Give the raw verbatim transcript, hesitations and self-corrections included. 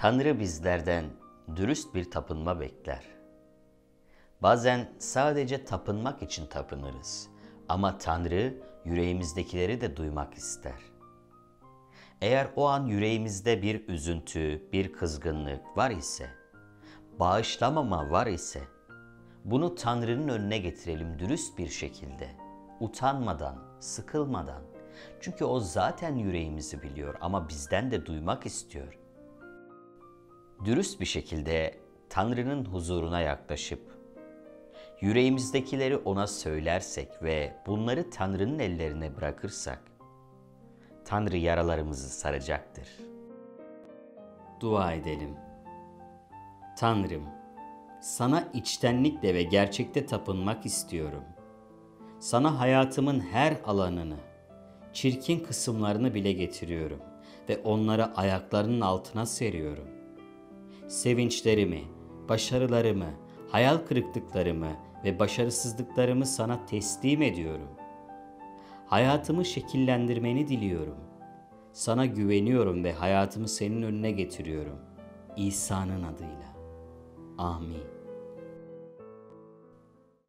Tanrı bizlerden dürüst bir tapınma bekler. Bazen sadece tapınmak için tapınırız ama Tanrı yüreğimizdekileri de duymak ister. Eğer o an yüreğimizde bir üzüntü, bir kızgınlık var ise, bağışlamama var ise, bunu Tanrı'nın önüne getirelim dürüst bir şekilde, utanmadan, sıkılmadan. Çünkü o zaten yüreğimizi biliyor ama bizden de duymak istiyor. Dürüst bir şekilde Tanrı'nın huzuruna yaklaşıp, yüreğimizdekileri ona söylersek ve bunları Tanrı'nın ellerine bırakırsak, Tanrı yaralarımızı saracaktır. Dua edelim. Tanrım, sana içtenlikle ve gerçekte tapınmak istiyorum. Sana hayatımın her alanını, çirkin kısımlarını bile getiriyorum ve onları ayaklarının altına seriyorum. Sevinçlerimi, başarılarımı, hayal kırıklıklarımı ve başarısızlıklarımı sana teslim ediyorum. Hayatımı şekillendirmeni diliyorum. Sana güveniyorum ve hayatımı senin önüne getiriyorum. İsa'nın adıyla. Amin.